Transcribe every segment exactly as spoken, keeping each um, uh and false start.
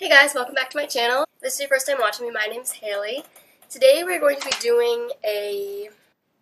Hey guys, welcome back to my channel. If this is your first time watching me, my name is Haley. Today we're going to be doing a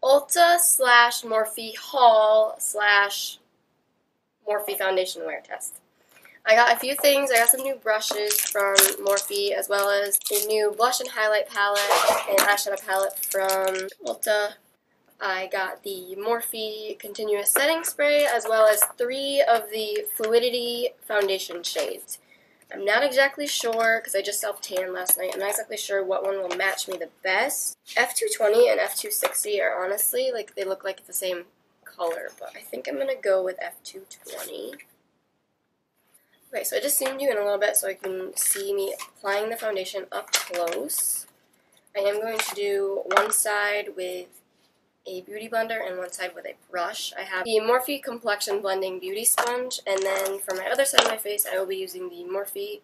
Ulta slash Morphe haul slash Morphe foundation wear test. I got a few things. I got some new brushes from Morphe, as well as a new blush and highlight palette and eyeshadow palette from Ulta. I got the Morphe Continuous Setting Spray, as well as three of the Fluidity Foundation shades. I'm not exactly sure, because I just self-tanned last night, I'm not exactly sure what one will match me the best. F two twenty and F two sixty are honestly, like, they look like the same color, but I think I'm going to go with F two twenty. Okay, so I just zoomed you in a little bit so I can see me applying the foundation up close. I am going to do one side with a beauty blender and one side with a brush. I have the Morphe Complexion Blending Beauty Sponge, and then for my other side of my face, I will be using the Morphe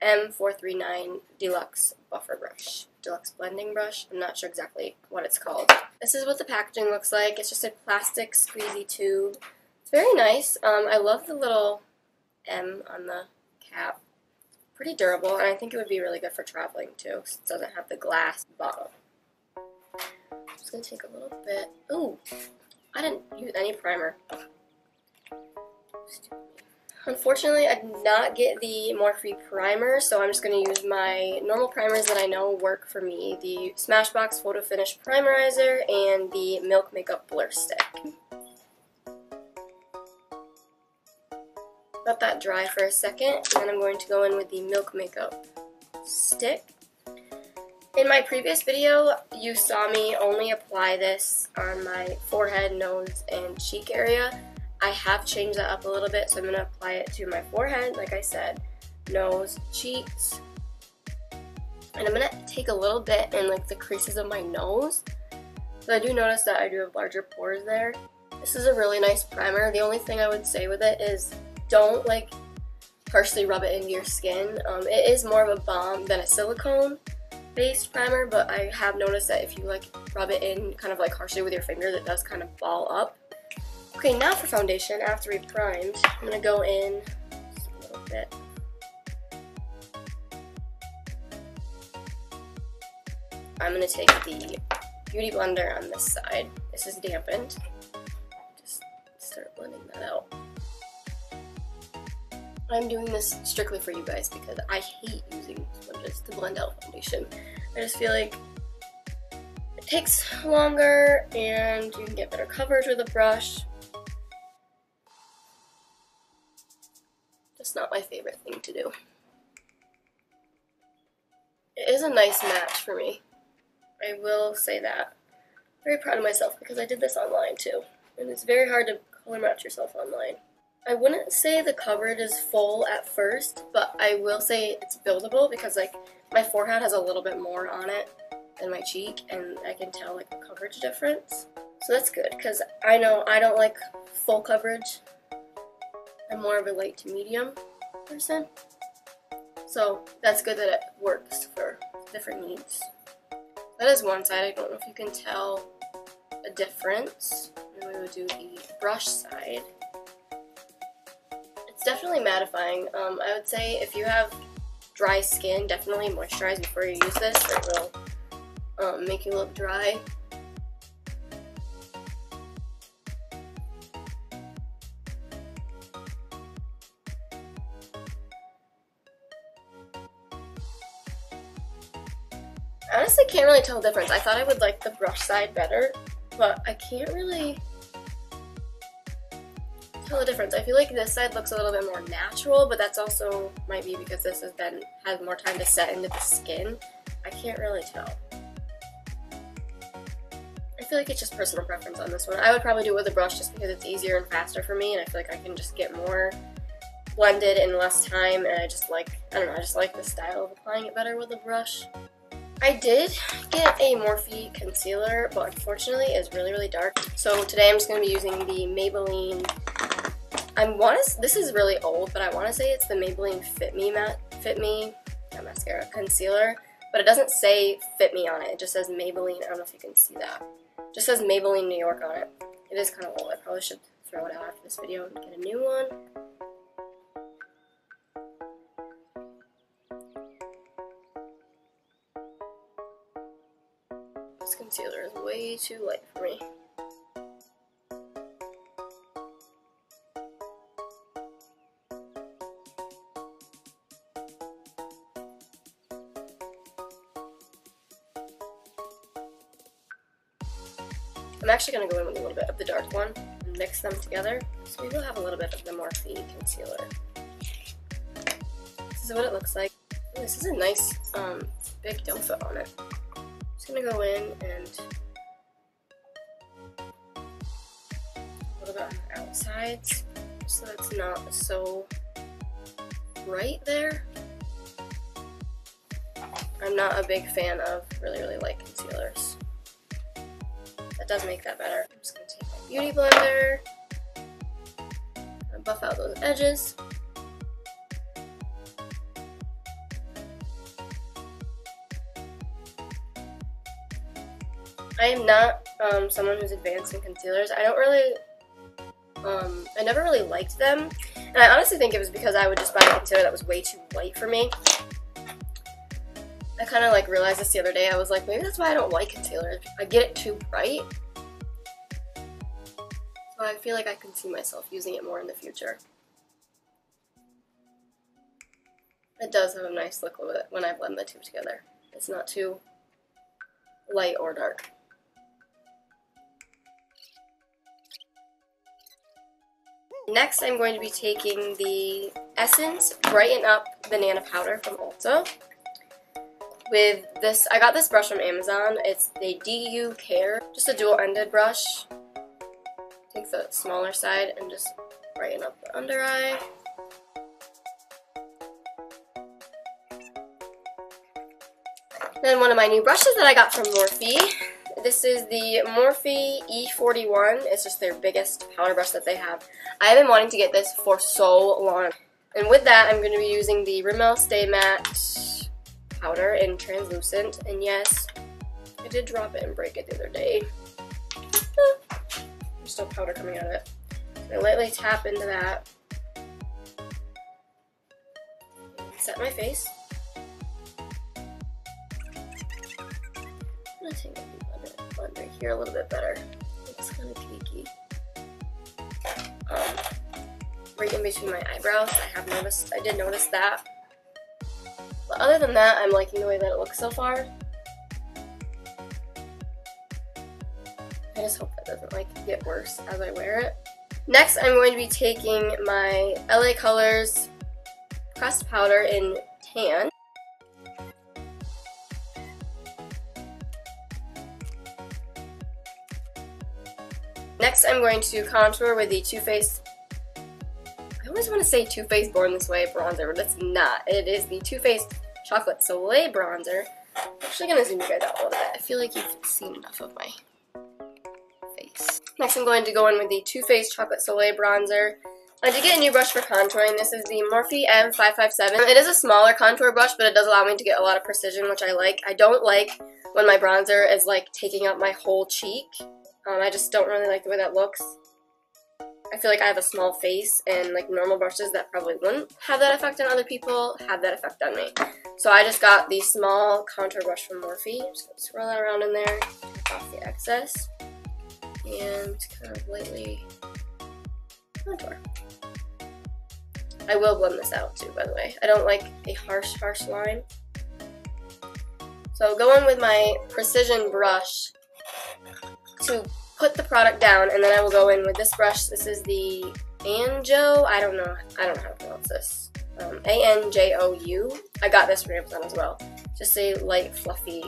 M four thirty-nine Deluxe Buffer Brush. Deluxe Blending Brush. I'm not sure exactly what it's called. This is what the packaging looks like. It's just a plastic squeezy tube. It's very nice. Um, I love the little M on the cap. Pretty durable, and I think it would be really good for traveling too, because it doesn't have the glass bottom. I'm just going to take a little bit. Ooh, I didn't use any primer. Unfortunately, I did not get the Morphe primer, so I'm just going to use my normal primers that I know work for me. The Smashbox Photofinish Primerizer and the Milk Makeup Blur Stick. Let that dry for a second, and then I'm going to go in with the Milk Makeup Stick. In my previous video, you saw me only apply this on my forehead, nose, and cheek area. I have changed that up a little bit, so I'm going to apply it to my forehead, like I said, nose, cheeks. And I'm going to take a little bit in like the creases of my nose. So I do notice that I do have larger pores there. This is a really nice primer. The only thing I would say with it is don't like harshly rub it into your skin. Um, it is more of a balm than a silicone based primer, but I have noticed that if you like rub it in kind of like harshly with your fingers, it does kind of ball up. Okay, now for foundation, after we primed, I'm gonna go in just a little bit. I'm gonna take the beauty blender on this side. This is dampened. Just start blending that out. I'm doing this strictly for you guys because I hate using sponges to blend out foundation. I just feel like it takes longer and you can get better coverage with a brush. That's not my favorite thing to do. It is a nice match for me. I will say that. I'm very proud of myself because I did this online too. And it's very hard to color match yourself online. I wouldn't say the coverage is full at first, but I will say it's buildable because like my forehead has a little bit more on it than my cheek, and I can tell like the coverage difference. So that's good because I know I don't like full coverage. I'm more of a light to medium person. So that's good that it works for different needs. That is one side. I don't know if you can tell a difference. And we would do the brush side. Definitely mattifying. Um, I would say if you have dry skin, definitely moisturize before you use this. It will um, make you look dry. I honestly can't really tell the difference. I thought I would like the brush side better, but I can't really tell the difference. I feel like this side looks a little bit more natural, but that's also might be because this has been has more time to set into the skin. I can't really tell. I feel like it's just personal preference on this one. I would probably do it with a brush just because it's easier and faster for me, and I feel like I can just get more blended in less time, and I just like, I don't know, I just like the style of applying it better with a brush. I did get a Morphe concealer, but unfortunately it's really, really dark. So today I'm just going to be using the Maybelline, I want to, this is really old, but I want to say it's the Maybelline Fit Me Matte, Fit Me, not mascara, concealer, but it doesn't say Fit Me on it, it just says Maybelline, I don't know if you can see that, it just says Maybelline New York on it. It is kind of old, I probably should throw it out after this video and get a new one. This concealer is way too light for me. I'm actually going to go in with a little bit of the dark one and mix them together, so we will have a little bit of the Morphe concealer. This is what it looks like. This is a nice um, big dofa on it. I'm just going to go in and a little bit on the outsides, so it's not so bright there. I'm not a big fan of really, really light concealers. That does make that better. I'm just going to take my beauty blender and buff out those edges. I am not um, someone who's advanced in concealers. I don't really, um, I never really liked them. And I honestly think it was because I would just buy a concealer that was way too light for me. I kind of like realized this the other day. I was like, maybe that's why I don't like concealers. I get it too bright. So I feel like I can see myself using it more in the future. It does have a nice look with it when I blend the two together. It's not too light or dark. Next, I'm going to be taking the Essence Brighten Up Banana Powder from Ulta. With this, I got this brush from Amazon. It's the D U Care, just a dual-ended brush. Take the smaller side and just brighten up the under eye. Then one of my new brushes that I got from Morphe. This is the Morphe E forty-one. It's just their biggest powder brush that they have. I have been wanting to get this for so long. And with that, I'm going to be using the Rimmel Stay Matte powder in translucent, and yes, I did drop it and break it the other day. There's still powder coming out of it. So I lightly tap into that, set my face. I'm gonna take the blender here a little bit better. It's kind of cakey. Um, right in between my eyebrows, I have noticed. I did notice that. But other than that, I'm liking the way that it looks so far. I just hope that doesn't like get worse as I wear it. Next, I'm going to be taking my L A Colors pressed powder in tan. Next, I'm going to contour with the Too Faced. I always want to say Too Faced Born This Way bronzer, but it's not. It is the Too Faced Chocolate Soleil bronzer. I'm actually going to zoom you guys out a little bit. I feel like you've seen enough of my face. Next, I'm going to go in with the Too Faced Chocolate Soleil bronzer. I did get a new brush for contouring. This is the Morphe M five five seven. It is a smaller contour brush, but it does allow me to get a lot of precision, which I like. I don't like when my bronzer is like taking up my whole cheek. Um, I just don't really like the way that looks. I feel like I have a small face, and like normal brushes that probably wouldn't have that effect on other people have that effect on me. So I just got the small contour brush from Morphe. I'm just going to swirl that around in there, take off the excess, and kind of lightly contour. I will blend this out too, by the way. I don't like a harsh, harsh line. So go in with my precision brush to put the product down, and then I will go in with this brush. This is the Anjo, I don't know, I don't know how to pronounce this, um, A N J O U. I got this from Amazon as well. Just a light, fluffy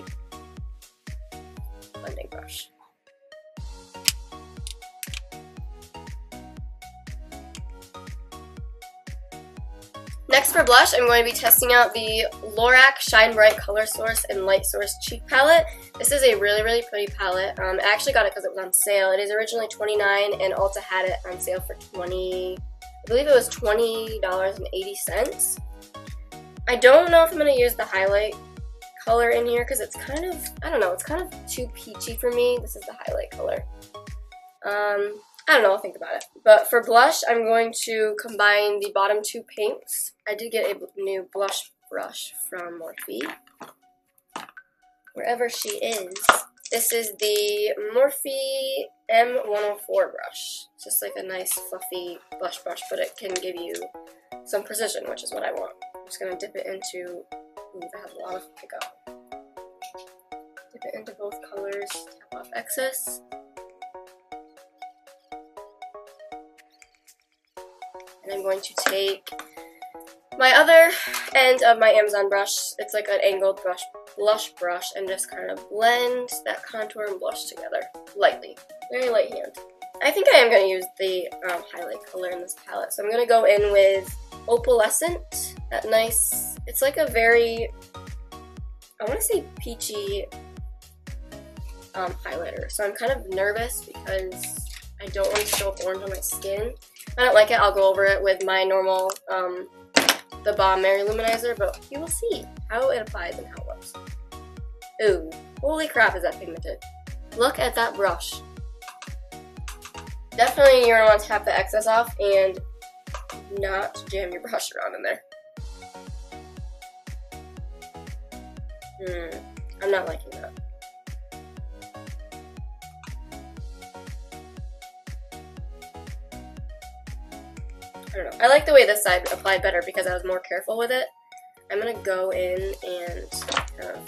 blending brush. Next for blush, I'm going to be testing out the Lorac Shine Bright Color Source and Light Source Cheek Palette. This is a really, really pretty palette. Um, I actually got it because it was on sale. It is originally twenty-nine dollars, and Ulta had it on sale for twenty dollars. I believe it was twenty dollars and eighty cents. I don't know if I'm going to use the highlight color in here because it's kind of, I don't know, it's kind of too peachy for me. This is the highlight color. Um, I don't know, I'll think about it. But for blush, I'm going to combine the bottom two pinks. I did get a new blush brush from Morphe. Wherever she is, This is the Morphe M one oh four brush. It's just like a nice fluffy blush brush, but it can give you some precision, which is what I want. I'm just going to dip it into, ooh, I have a lot of pickup. Dip it into both colors, tap off excess. And I'm going to take my other end of my Amazon brush, it's like an angled brush, blush brush, and just kind of blend that contour and blush together, lightly, very light hand. I think I am going to use the um, highlight color in this palette, so I'm going to go in with Opalescent, that nice, it's like a very, I want to say peachy um, highlighter, so I'm kind of nervous because I don't want to show up orange on my skin. If I don't like it, I'll go over it with my normal, um, the bomb Mary Luminizer, but you will see how it applies and how it works. Ooh, holy crap is that pigmented. Look at that brush. Definitely you're gonna want to tap the excess off and not jam your brush around in there. Hmm, I'm not liking that. I don't know. I like the way this side applied better because I was more careful with it. I'm going to go in and kind of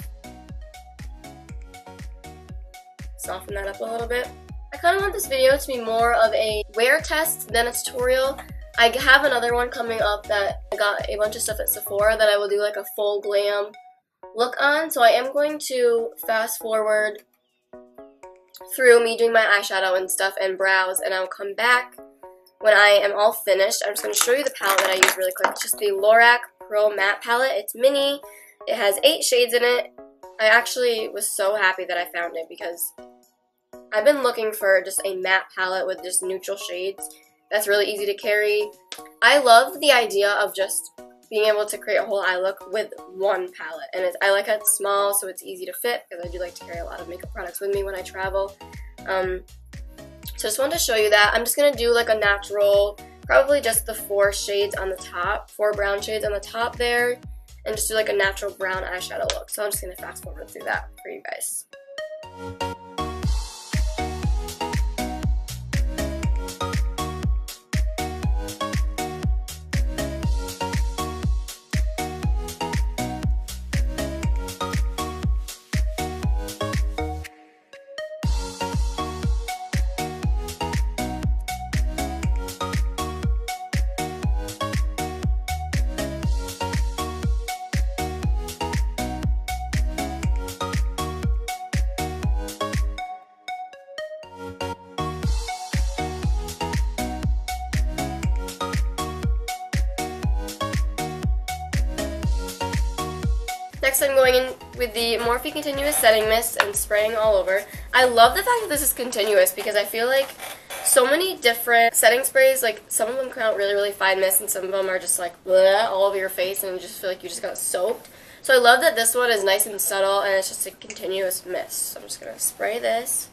soften that up a little bit. I kind of want this video to be more of a wear test than a tutorial. I have another one coming up that I got a bunch of stuff at Sephora that I will do like a full glam look on. So I am going to fast forward through me doing my eyeshadow and stuff and brows, and I'll come back when I am all finished. I'm just going to show you the palette that I use really quick. It's just the Lorac Pro Matte Palette. It's mini. It has eight shades in it. I actually was so happy that I found it because I've been looking for just a matte palette with just neutral shades that's really easy to carry. I love the idea of just being able to create a whole eye look with one palette. And it's, I like how it's small so it's easy to fit because I do like to carry a lot of makeup products with me when I travel. Um, So just wanted to show you that. I'm just going to do like a natural, probably just the four shades on the top, four brown shades on the top there, and just do like a natural brown eyeshadow look. So I'm just going to fast forward through that for you guys. Next, I'm going in with the Morphe Continuous Setting Mist and spraying all over. I love the fact that this is continuous because I feel like so many different setting sprays, like some of them come out really, really fine mist and some of them are just like bleh, all over your face and you just feel like you just got soaked. So I love that this one is nice and subtle and it's just a continuous mist. So I'm just going to spray this.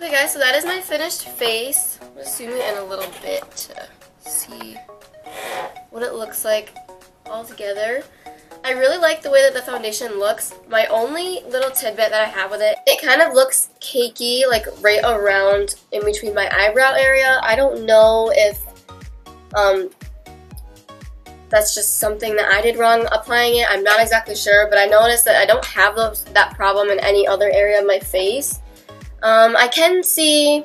Okay guys, so that is my finished face. I'm going to zoom in a little bit to see what it looks like all together. I really like the way that the foundation looks. My only little tidbit that I have with it, it kind of looks cakey, like right around in between my eyebrow area. I don't know if um, that's just something that I did wrong applying it. I'm not exactly sure, but I noticed that I don't have those, that problem in any other area of my face. Um, I can see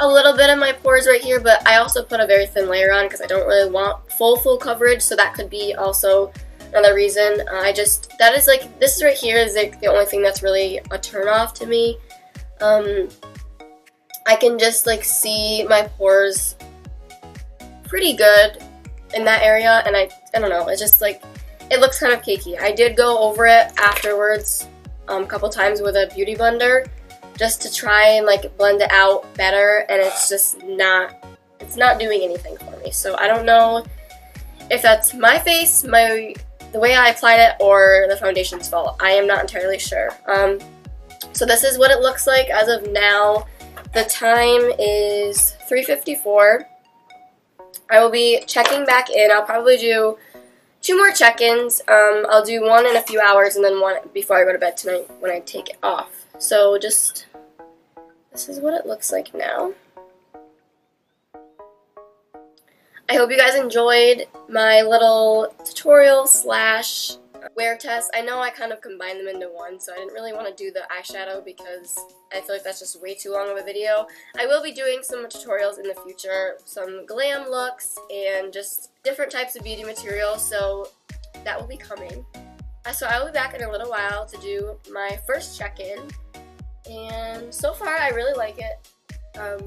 a little bit of my pores right here, but I also put a very thin layer on because I don't really want full, full coverage, so that could be also another reason. Uh, I just, that is like, this right here is like the only thing that's really a turnoff to me. Um, I can just like see my pores pretty good in that area, and I, I don't know, it's just like, it looks kind of cakey. I did go over it afterwards um, a couple times with a beauty blender, just to try and like blend it out better, and it's just not, it's not doing anything for me. So I don't know if that's my face, my the way I applied it or the foundation's fault. I am not entirely sure. Um, so this is what it looks like as of now. The time is three fifty-four. I will be checking back in. I'll probably do two more check-ins. Um, I'll do one in a few hours and then one before I go to bed tonight when I take it off. So just, this is what it looks like now. I hope you guys enjoyed my little tutorial slash wear test. I know I kind of combined them into one, so I didn't really want to do the eyeshadow because I feel like that's just way too long of a video. I will be doing some tutorials in the future, some glam looks and just different types of beauty material, so that will be coming. So I will be back in a little while to do my first check-in, and so far I really like it. Um,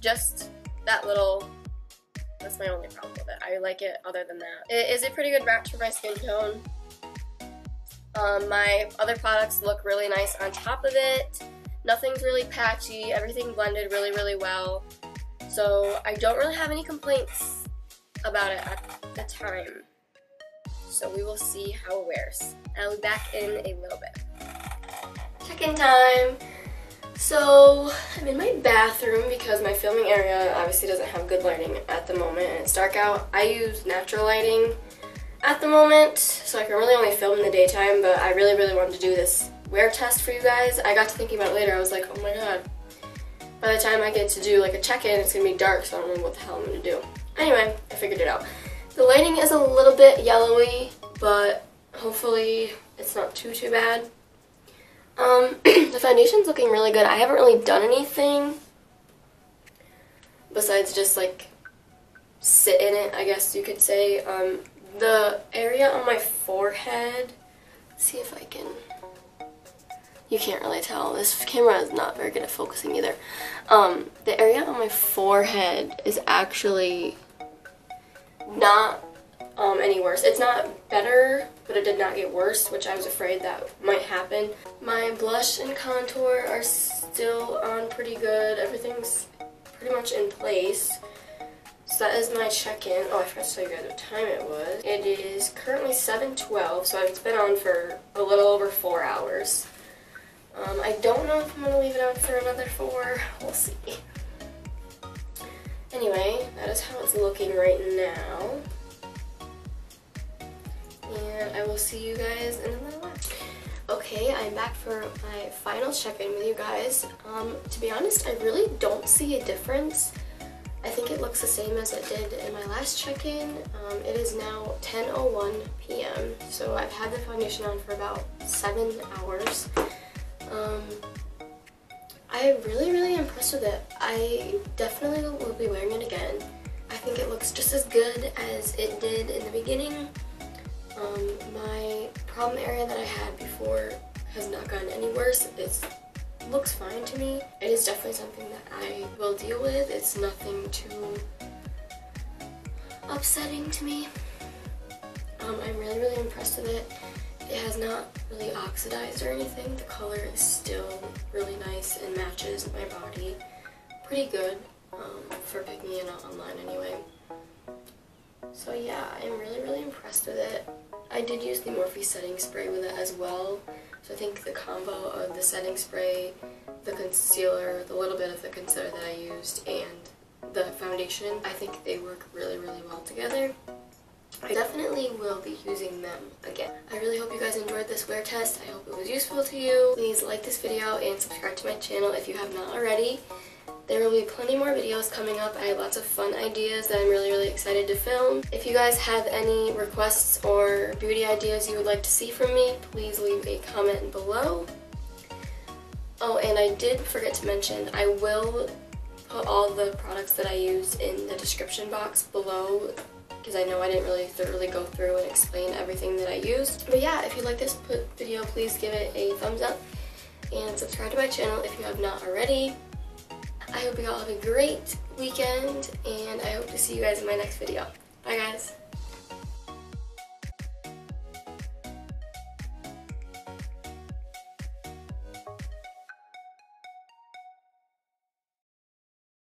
just that little... That's my only problem with it. I like it other than that. It is a pretty good match for my skin tone. Um, my other products look really nice on top of it. Nothing's really patchy. Everything blended really, really well. So I don't really have any complaints about it at the time. So we will see how it wears. I'll be back in a little bit. Check-in time. So, I'm in my bathroom because my filming area obviously doesn't have good lighting at the moment, and it's dark out. I use natural lighting at the moment, so I can really only film in the daytime, but I really, really wanted to do this wear test for you guys. I got to thinking about it later. I was like, oh my god, by the time I get to do like a check-in, it's going to be dark, so I don't know what the hell I'm going to do. Anyway, I figured it out. The lighting is a little bit yellowy, but hopefully it's not too, too bad. Um, the foundation's looking really good. I haven't really done anything besides just, like, sit in it, I guess you could say. Um, the area on my forehead, let's see if I can, you can't really tell. This camera is not very good at focusing either. Um, the area on my forehead is actually not Um, any worse. It's not better, but it did not get worse, which I was afraid that might happen. My blush and contour are still on pretty good. Everything's pretty much in place. So that is my check-in. Oh, I forgot to tell you guys what time it was. It is currently seven twelve, so it's been on for a little over four hours. Um, I don't know if I'm going to leave it on for another four. We'll see. Anyway, that is how it's looking right now. And I will see you guys in a little while. Okay, I'm back for my final check-in with you guys. Um, to be honest, I really don't see a difference. I think it looks the same as it did in my last check-in. Um, it is now ten oh one p m So I've had the foundation on for about seven hours. Um, I'm really, really impressed with it. I definitely will be wearing it again. I think it looks just as good as it did in the beginning. Um, my problem area that I had before has not gotten any worse. It looks fine to me. It is definitely something that I will deal with. It's nothing too upsetting to me. Um, I'm really, really impressed with it. It has not really oxidized or anything. The color is still really nice and matches my body pretty good um, for picking it out online anyway. So yeah, I'm really, really impressed with it. I did use the Morphe setting spray with it as well, so I think the combo of the setting spray, the concealer, the little bit of the concealer that I used, and the foundation, I think they work really, really well together. I definitely will be using them again. I really hope you guys enjoyed this wear test. I hope it was useful to you. Please like this video and subscribe to my channel if you have not already. There will be plenty more videos coming up. I have lots of fun ideas that I'm really, really excited to film. If you guys have any requests or beauty ideas you would like to see from me, please leave a comment below. Oh, and I did forget to mention, I will put all the products that I used in the description box below, because I know I didn't really thoroughly go through and explain everything that I used. But yeah, if you like this video, please give it a thumbs up and subscribe to my channel if you have not already. I hope you all have a great weekend, and I hope to see you guys in my next video. Bye guys!